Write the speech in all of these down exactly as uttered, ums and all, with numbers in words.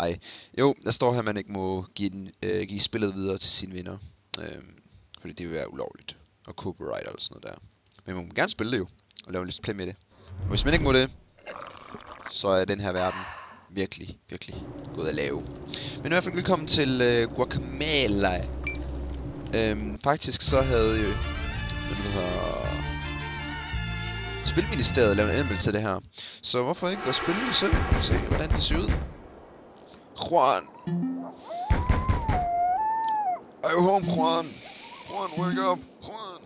Ej, jo, der står her, at man ikke må give, den, øh, give spillet videre til sine venner. Øh, fordi det vil være ulovligt. Og copyright og sådan noget der. Men man må gerne spille det jo. Og lave en let's play med det. Og hvis man ikke må det, så er den her verden virkelig, virkelig gået at lave. Men i hvert fald velkommen til øh, Guacamelee. Øh, faktisk så havde jo... Spilministeriet lavet en anmeldelse af det her. Så hvorfor ikke at spille det selv? Se hvordan det ser ud. Juan! Are you home, Juan? Juan, wake up! Juan!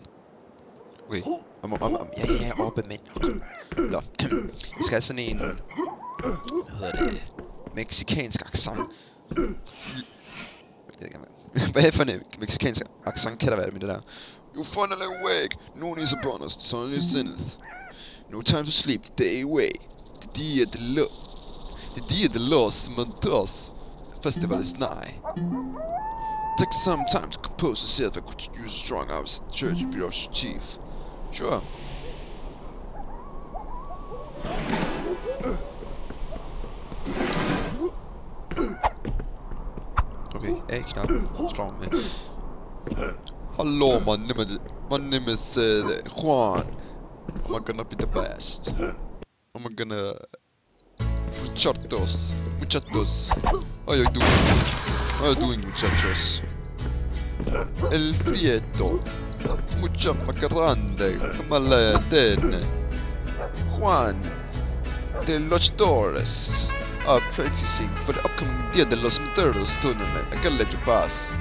Okay, om, om, om, ja, ja, ja, oppe mænd. Nå, jeg skal have sådan en... Hvad hedder det? Mexikansk accent. Hvad for en mexikansk accent kan der være med det der? You're finally awake! Noon is upon us, the sun is zenith. No time to sleep, the day away. The day of the lo... The day of the los Montos festival is nigh. Take some time to compose yourself and could use strong arms at the church of your chief. Sure. Okay, A-knappen. Strong med. Hello, my name is, my name is uh, Juan. I'm gonna be the best. I'm gonna... Muchachos. Muchachos. How you doing? How you doing, muchachos? El frieto. Mucha macarande. Camaladen. Juan. The luchadores are practicing for the upcoming Dia de los Muertos tournament. I gotta let you pass.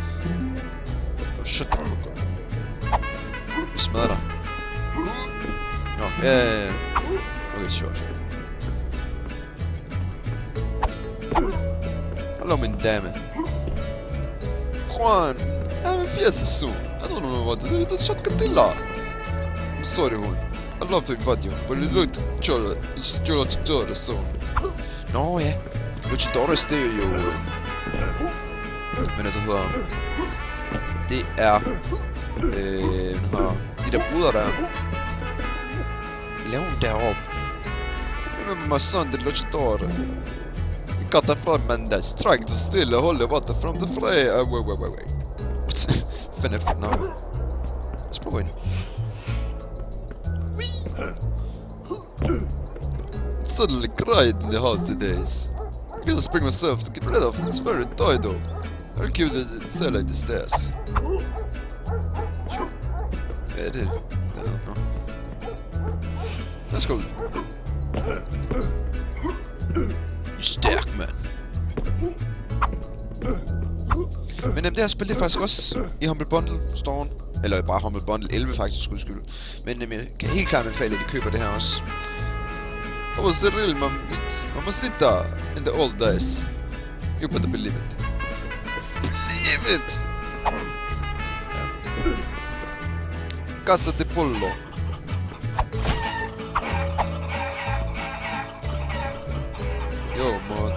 Shut the fuck up. Du smadrer dig. Nå, ja, ja, ja. Okay, sure, sure. Hallo, min dame. Juan, jeg har en fiesta soon. I don't know what to do, that's shot Catilla. I'm sorry, hun. I'd love to invite you, but you look to it's your luchadora soon. Nå, ja. Luchadores, det er jo... Hvad er det, du hedder? Det er, øh, når de der bruder der, lav den deroppe. Remember my son, the luchador. He got that from man that's trying to steal the holy water from the fray. Uh, wait, wait, wait, wait. What's finished for now? Let's prove it. Whee! Suddenly cried in the house todays. I gotta spring myself to get rid of this very toy though. I'll keep the cell like the stairs. Sure. Yeah, I did. I don't know. Let's go. You're stærk, man. Men det her spil, det er faktisk også i Humble Bundle Storen. Eller bare Humble Bundle elleve faktisk, udskyld. Men jeg kan helt klart anbefale, at de køber det her også. I was a real mamacita in the old days. You better believe it. Casa de Pollo. Yo, mod.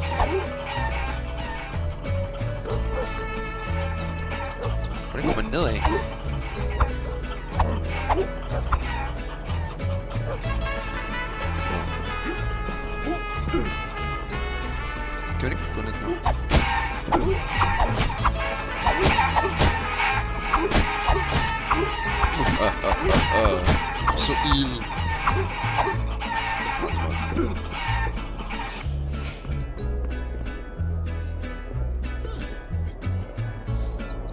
Hvordan går man nedad? Kan man ikke gå ned nu? Uh, uh, uh, uh. So evil.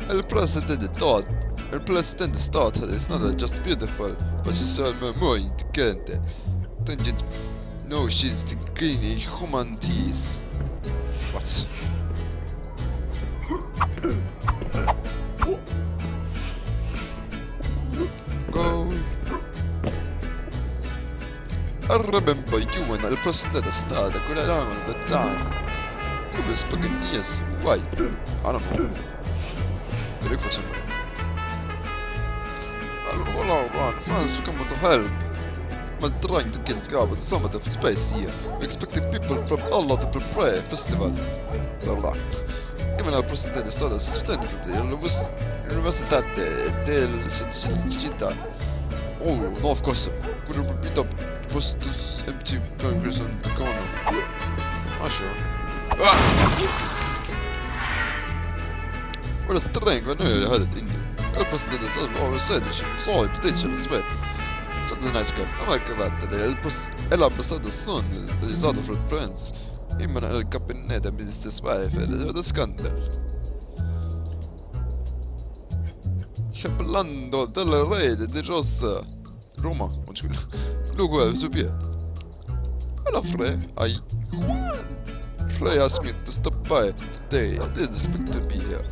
El president thought, El president thought it's not just beautiful, but she's so more intelligent. Don't you know she's the greenie human tease? What? I remember you and El Presidente started a good around at the time. Who was Buccaneers? Why? I don't know. They look for somebody. I'll all our run fans to come to help. I'm trying to get out of some of the space here. We're expecting people from all over to prepare a festival. Their luck. Even El Presidente started a student from the Universidad del Città. Oh, no, of course. Could you repeat up? Was this empty congress on the corner? Oh, sure. Ah! What a drink, I knew I had it in you. Your president is always said she saw a potential as well. Such a nice guy. I'm like that today. El ambassador's son, the result of the prince. Him and El Capinetta means his wife, and the scandal. Capilando del Rey de Rosa. Roma, on se look well, so be it. Hello, Frey. I. Frey asked me to stop by today. I didn't expect to be here.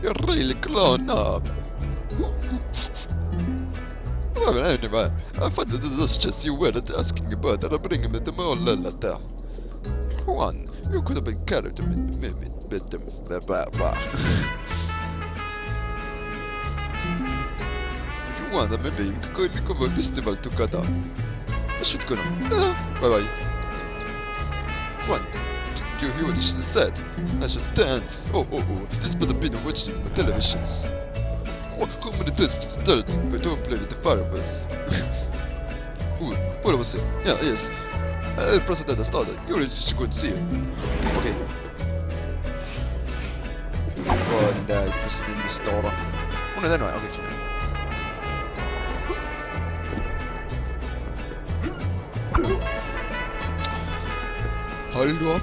You're really grown up. Well, anyway, I thought it was just you were asking about that I bring him to my own letter. Juan, you could have been carried to me, but them, blah blah blah. If you want, maybe you could go to a festival together. I should go now. Bye bye. Juan. You hear what she said? I should dance. Oh, oh, oh. This better be the watching my televisions. What? How many days will you tell it if I don't play with the fireballs? Ooh, what was it? Yeah, yes. El Presidente started. You really should go to see it. Okay. Oh, and El Presidente started. Oh, no, no, no. Okay, sorry. Hold up.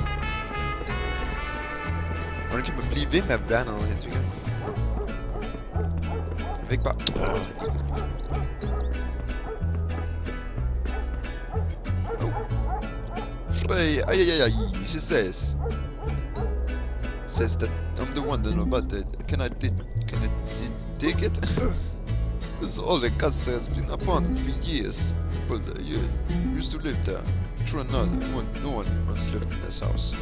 Man kan man blive ved med at være noget, jeg tænker. Jeg vil ikke bare... Oh. Frey, ay ay ay, she says... Says that I'm the one that know about it. Can I dig... Can I dig it? That's all the castle has been abandoned for years. But you used to live there. True enough, no one has lived in this house.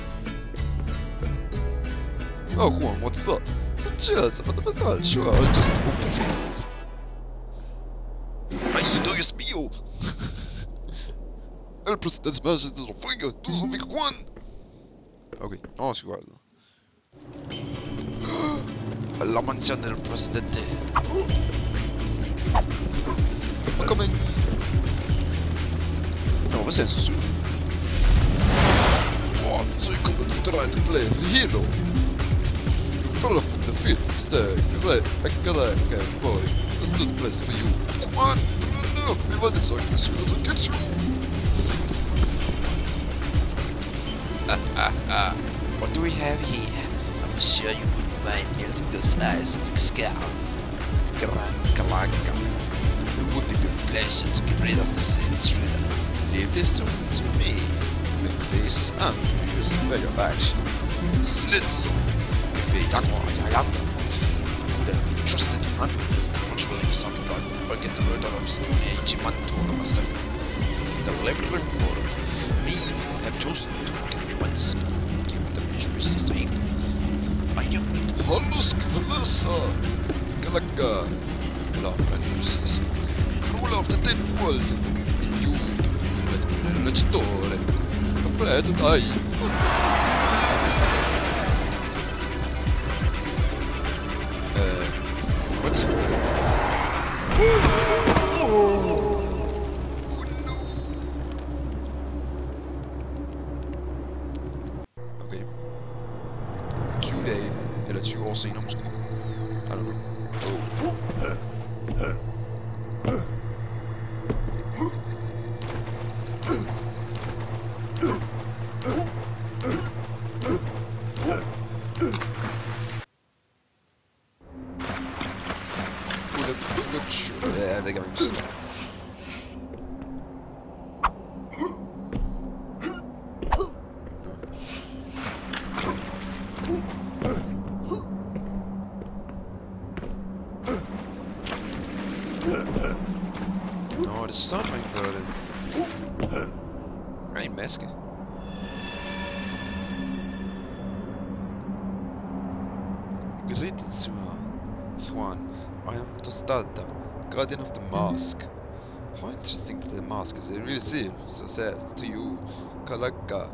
Oh, Juan, what's up? So cheers, but I was not sure, I was just opening. Ay, no es mío! El Presidente smashes his little finger, do something, Juan! Okay, no, she was. La mansión del Presidente. I'm coming! No, what's that? What? So you come to try to play the hero? From the fifth stack, right? I got a cat boy. There's no place for you. Come on! No, no, we want this orchestra to get you! Ha ha ha! What do we have here? I'm sure you wouldn't mind melting those eyes of your skull. Gran Kalanka. It would be a pleasure to get rid of the sentry. Leave this to me. Flip face and use it by your action. Slits! I am could have been trusted to handle this unfortunately sometimes but get the murder of Stone Age Mantor myself. The level reward me would have chosen to protect me once given the choices to him. I am Halus Kalasa Kalaka ruler of the dead world. You let me door afraid to die. Oh no! Okay. tyve dage, eller tyve år senere måske. I don't know. Guardian of the Mask. How interesting that the mask is a real seal, so says to you, Kalaka.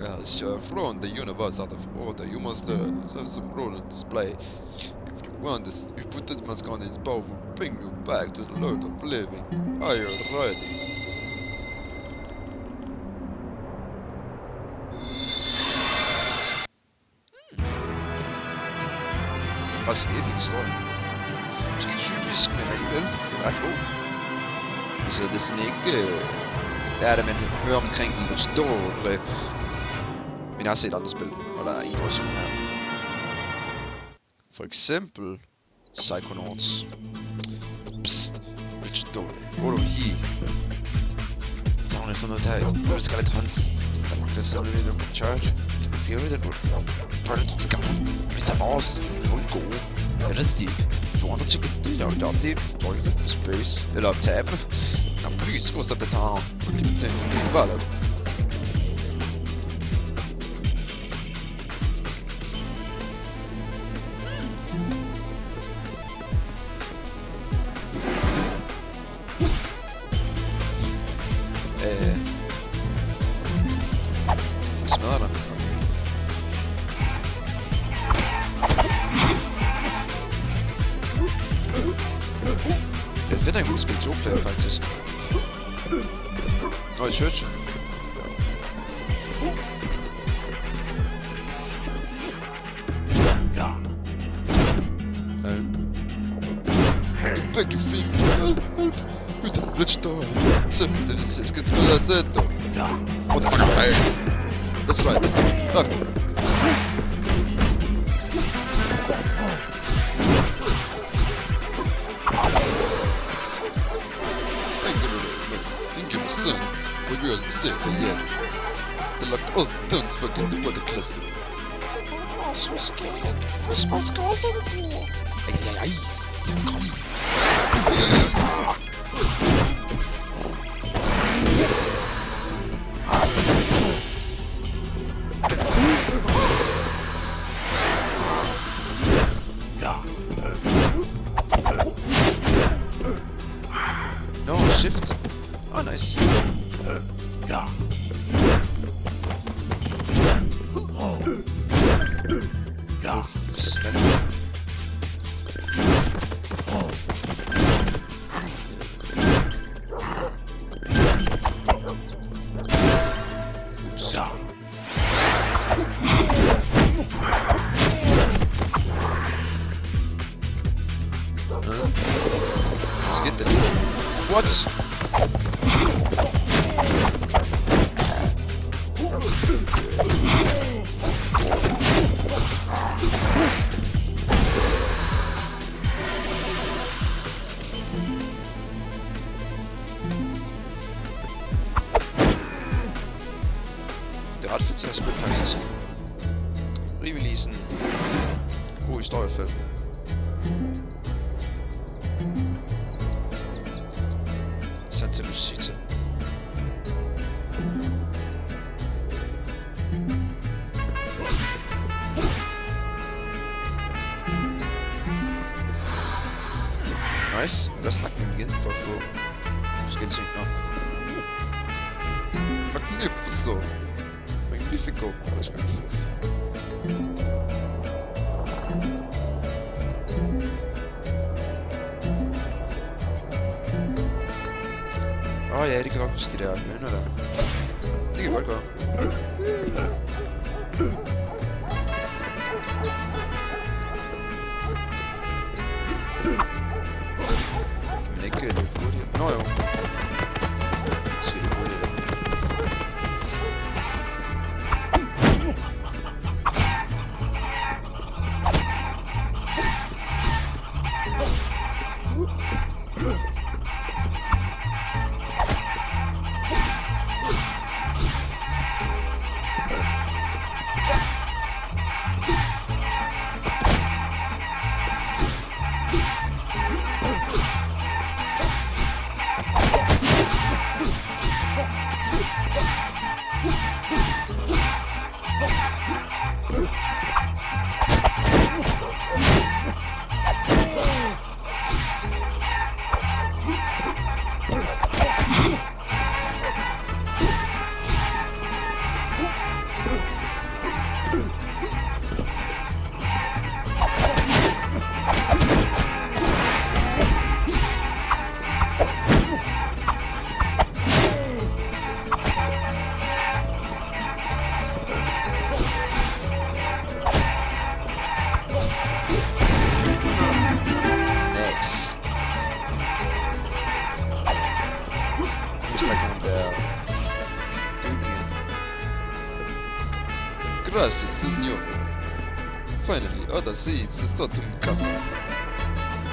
Uh, she has thrown the universe out of order. You must uh, have some role in display. If you want this, if you put that mask on, its power will bring you back to the world of living. Are you ready? Og sin evige historie. Måske typisk, men alligevel. Det er ret god. Altså, det er sådan ikke... Øh, hvad er det, man hører omkring en Luchador? Øh, men jeg har set andre spil, og der er en gråzone her. For eksempel... Psychonauts. Psst. Luchador. Hvor er du lige? Så hun er sådan noget der. Jeg skal lidt hans. Der magte så lidt lidt på church. Det er fjernet, at du... Tør lidt til gammel. Hvis jeg var os. Det var gode. Jeg er lidt deep. Du andre tjekker det. Jeg er lidt op deep. Du er lidt på space. Eller op tab. Jeg er plyst. Gå stop det her. Du kan ikke tænke mig. Hvad er det? Church. Beg your feet. Help, help. We don't blitz door. This is good. That's it. What the fuck? Hey. That's right. Left. Thank you, my son. We will save the yet. They locked all the tons fucking the weather classic. I'm so scared. What's what's going on here? Ay ay ay. Come. No shift. Oh nice. Ja. Ja. Så jeg spil faktisk rimelig sådan god historiefælde. Santa Lucita. Nice, og der snakker vi igen for at få forskellige ting op. Fuck nu for så. Vi fik gå, det er skønt. Åh oh, ja, det kan godt huske de der mønner der. Det kan godt gøre. Kan man ikke løbe hurtigere? Nå jo. Skal løbe hurtigere. Grazie, signore. Finally, other seeds start to cast.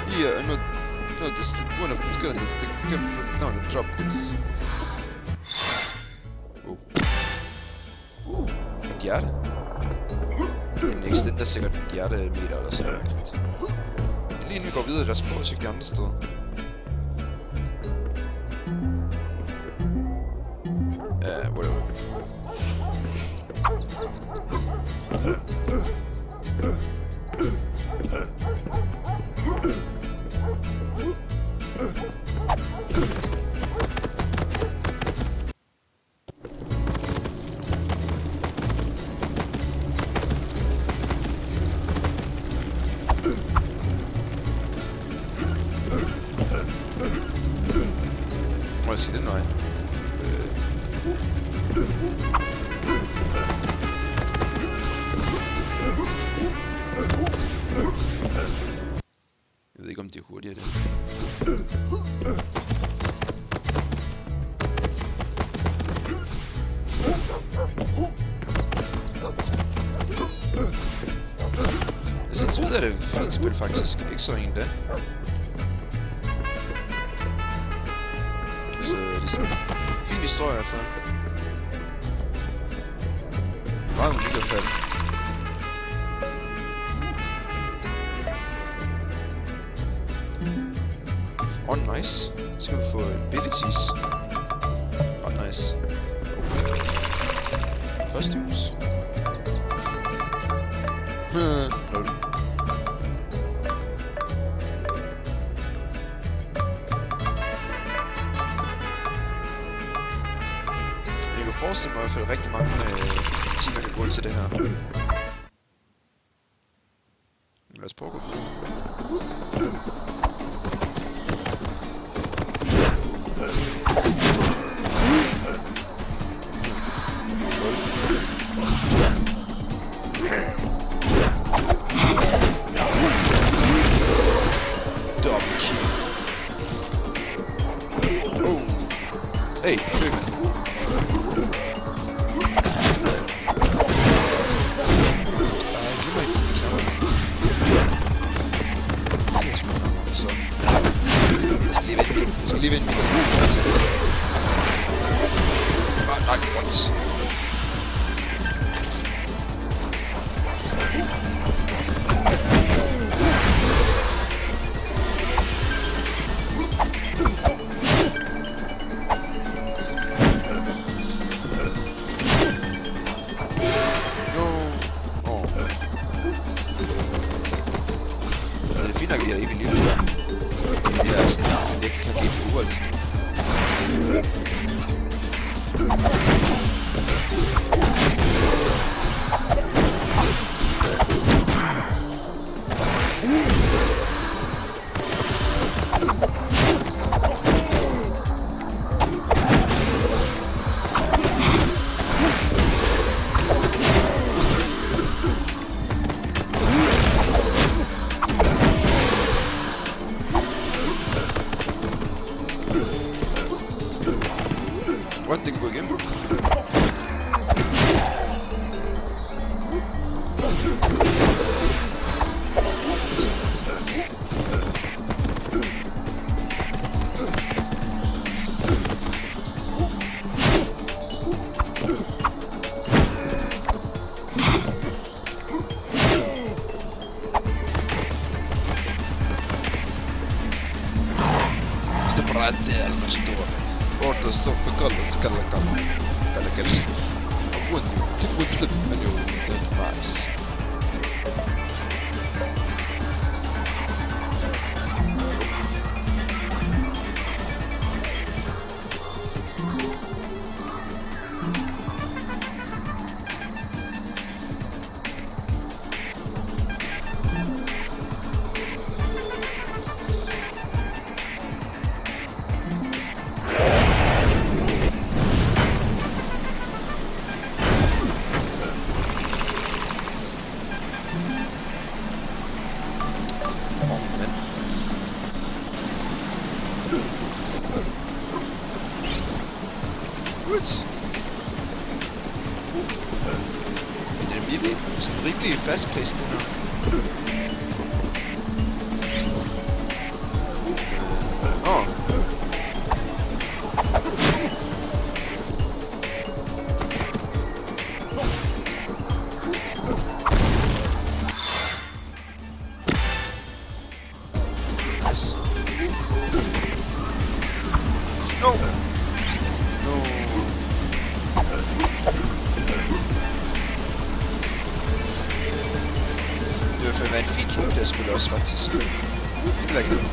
Here, I noticed that one of the skeletons that came from the town and dropped this. Oh. Ooh, een jaar. Den næste, der er sikkert en hjertemeter eller sådan noget. Lige inden vi går videre, der er sprøjsigt de andre steder. Ja, uh, whatever. Måske det nøje. Jeg ved ikke om det er hurtigere det. Altså til videre er det flot spil faktisk, ikke så en dag. Så det er sådan en fin historie herfra. Meget unik at falde. Oh nice. Så kan vi få abilities. Oh nice. Costumes. Jeg forestiller mig i hvert fald rigtig mange øh, timer kan gå til det her. Lad os prøve at gå videre. Double kill. Oh. Hey, løb. Det vanvittige, sådan rimelige fastpæste her. Nå. Yes. No. No. Det ville være en fin togdaskøl også, faktisk. Det bliver ikke noget.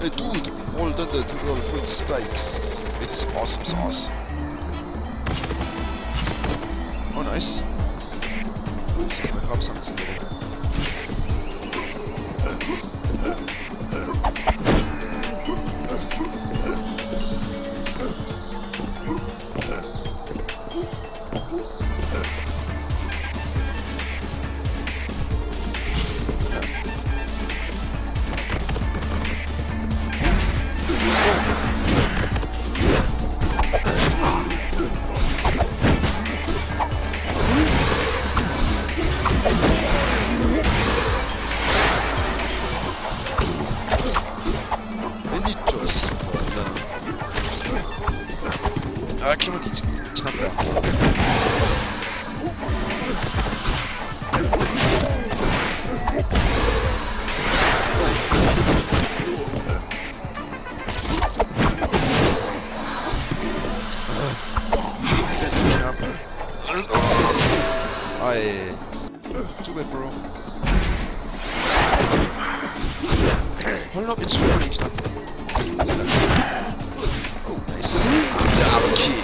Det er dude, all that the roll full spikes. It's awesome sauce. Oh nice. Så kan man hoppe samtidig med det. Too bad, bro. Hold op, jeg tror det ikke snart. Oh, nice. Double kill.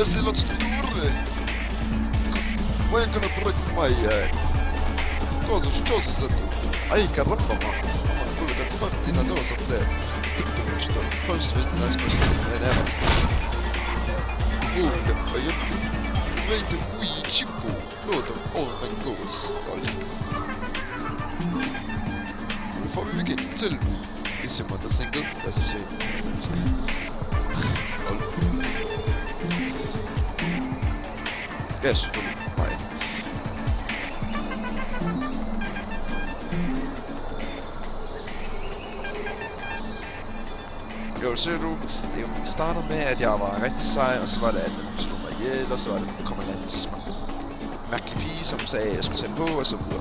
Esse lot sturry! وين كنا برك الماي كوزو شوزو زدو اي كربا ما نقول لك انت ما بدينا دوز بلاي تبدو تشتغل كوزو بدينا ناس كوزو انا اوه لما يبدو ريد وي تشيبو لوت اوه ماي جوز. Nu får vi igen. still is about the single that's same. That's all. Yes, full mine. Jo, ser du, det jo, vi starter med, at jeg var rigtig sej, og så var det, at den slog mig ihjel, og så var det, at der kom en eller anden mærkelig pige, som sagde, at jeg skulle tage på, og så videre.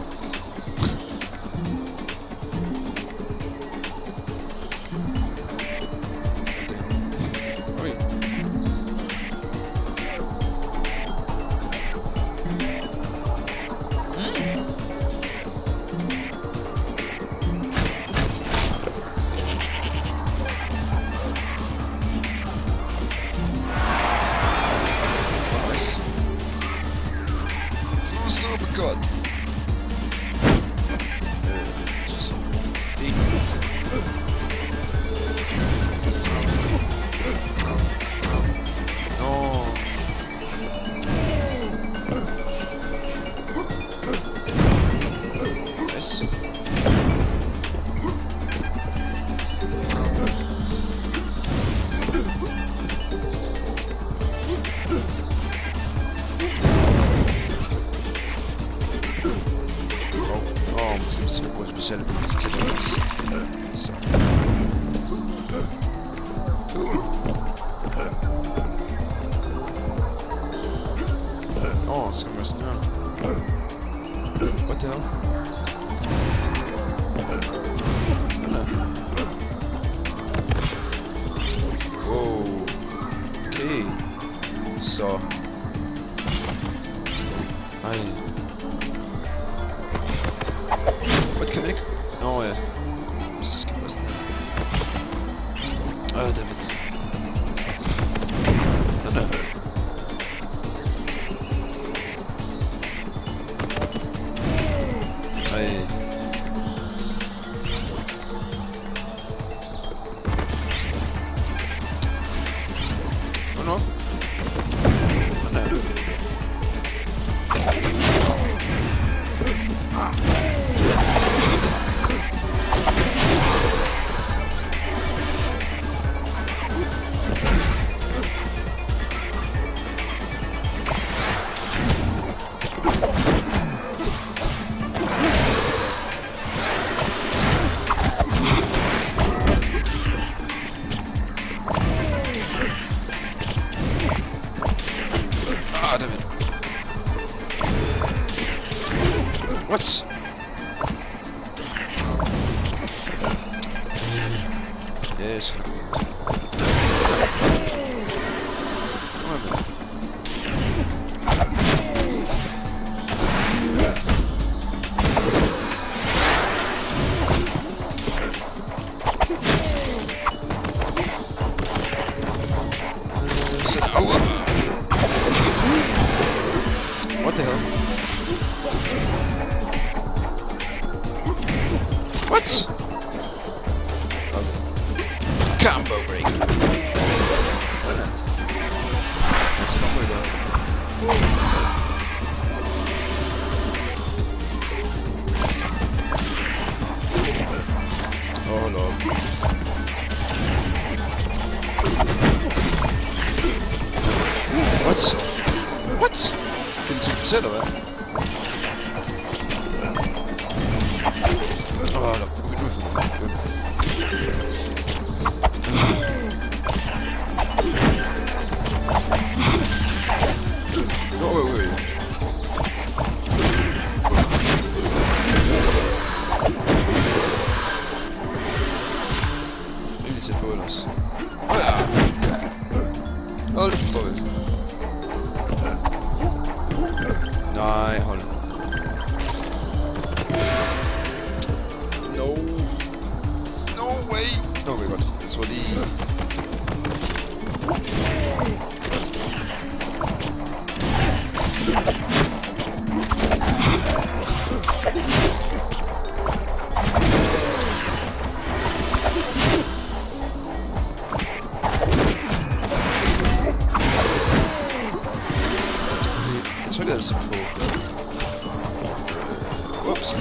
Whoops.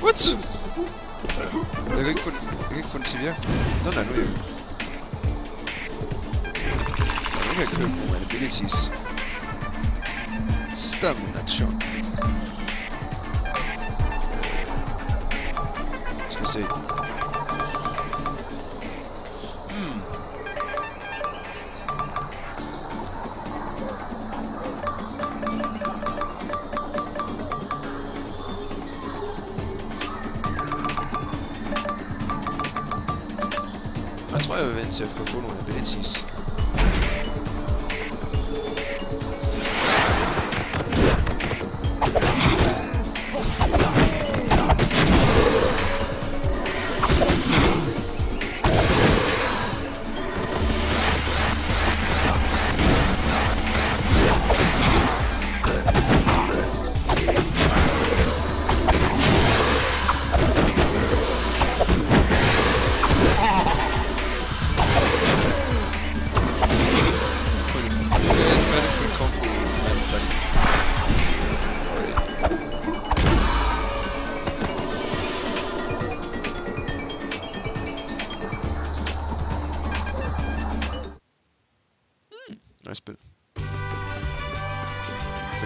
What? Aveva che non si via? Non è lui. Non è che muore, benissimo. Stamina ciò. Sì. Mm. Jeg tror jeg vil vente til at få nogle abilities.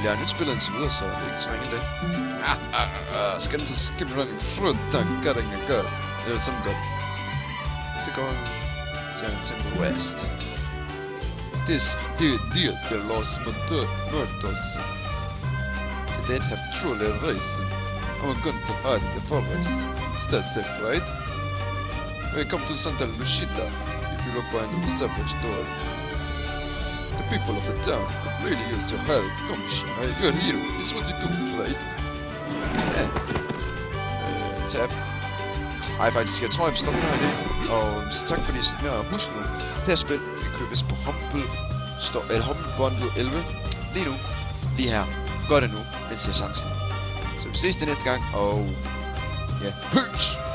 Jeg har nyt spillet indtil videre, så det er ikke så enkelt det. Ah, ah, ah, skal det skip running front, tak, gør det ikke, gør. Det er sådan godt. Det går til the west. This dear dear the lost muertos. The dead have truly risen. I'm going to hide in the forest. It's that safe, right? Welcome to Santa Lucita. If you go behind the subway door. The people of the town could really use your help. Don't be shy. You're a hero. It's what you do, right? Ja. Øh, tab. Ej, faktisk, jeg tror, jeg består her i dag. Og så tak fordi I sidder med og husk nu. Det her spil kan købes på Humble, eller Humble Bundle elleve. Lige nu. Lige her. Gør det nu, mens jeg har chancen. Så vi ses det næste gang, og ja, pøs!